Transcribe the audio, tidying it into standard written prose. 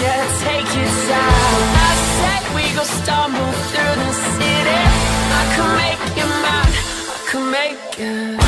can't take it down. I said we gon' stumble through the city. I could make it mine, I could make it.